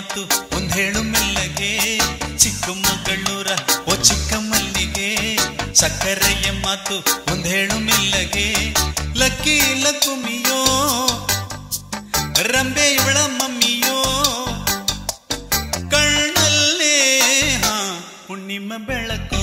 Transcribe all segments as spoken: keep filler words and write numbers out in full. ಮಾತು ಒಂದು ಹೇಳು ಮೆಲ್ಲಗೆ ಚಿಕ್ಕಮಗಳೂರ ಓ ಚಿಕ್ಕಮಲ್ಲಿಗೆ ಸಕ್ಕರೆಯ ಮಾತು ಒಂದು ಹೇಳು ಮೆಲ್ಲಗೆ ಲಕ್ಕಿ ಲಕ್ಕುಮಿಯೋ ರಂಬೆ ಇವಳ ಮಮ್ಮಿಯೋ ಕಣ್ಣಲ್ಲೇ ಹಾ ಹುಣ್ಣಿಮೆ ಬೆಳಕೋ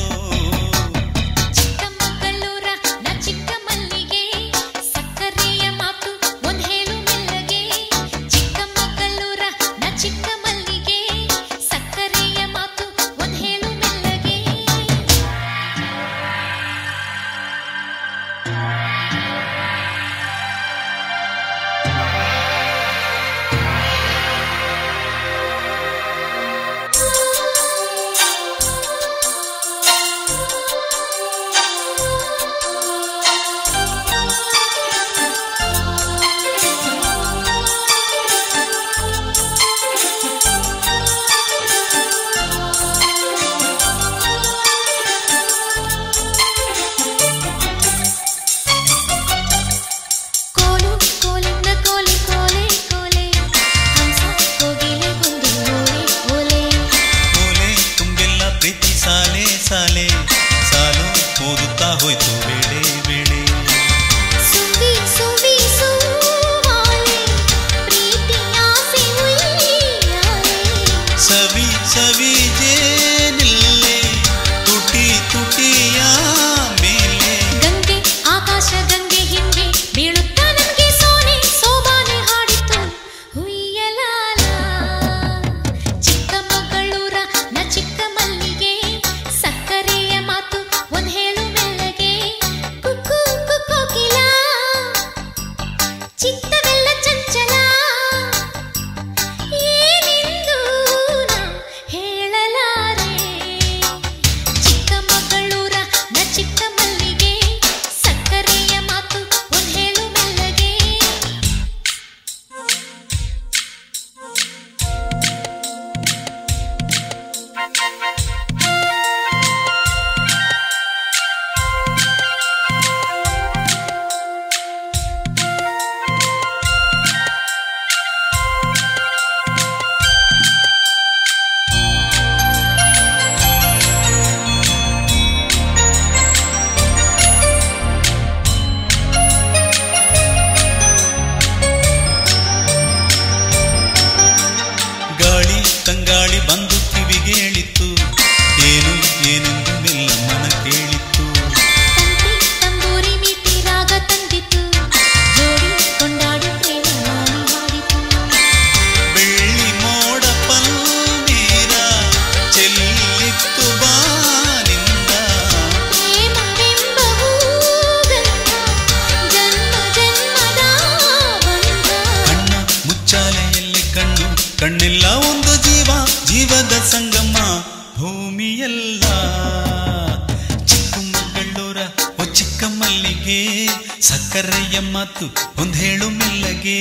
ಸಕ್ಕರೆಯ ಮಾತು ಒಂದೇಳು ಮೆಲ್ಲಗೆ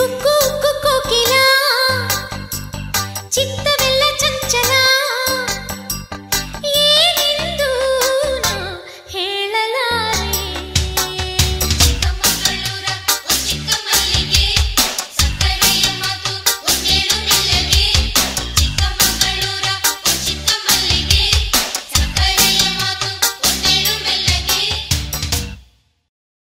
ಕುಕ್ಕು